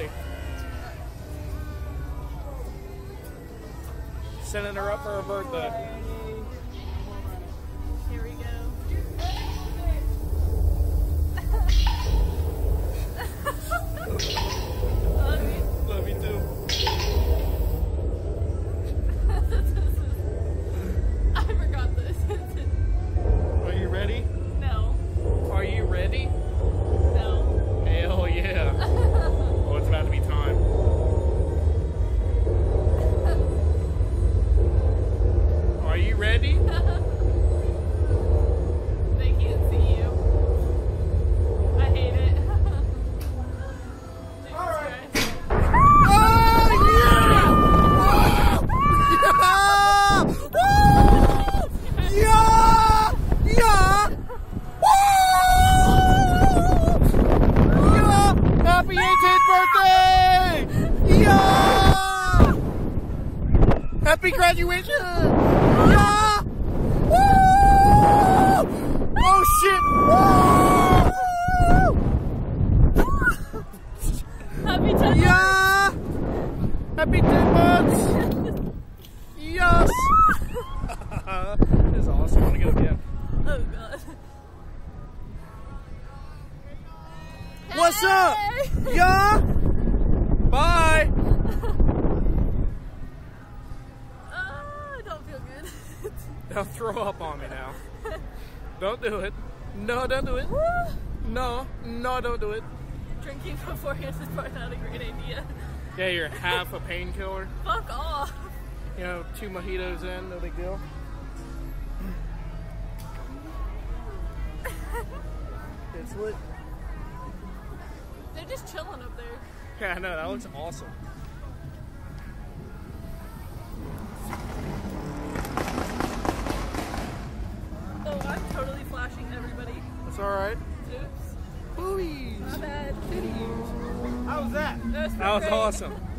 already. Sending her up for her birthday. Here we go. Love you. Love you too. Happy graduation! Yeah! Woo! Oh shit! Woo! Happy 10 months! Yeah! Happy 10 months! Yes! This is awesome. I want to go again. Oh god. What's up? Yeah! Bye! They'll throw up on me now. Don't do it. No, don't do it. No, no, don't do it. Drinking beforehand is probably not a great idea. Yeah, you're half a painkiller. Fuck off. You know, 2 mojitos in, no big deal. It's lit. They're just chilling up there. Yeah, I know. That looks awesome. It's alright. Oops. Boobies. My bad. Titties. How was that? That was awesome.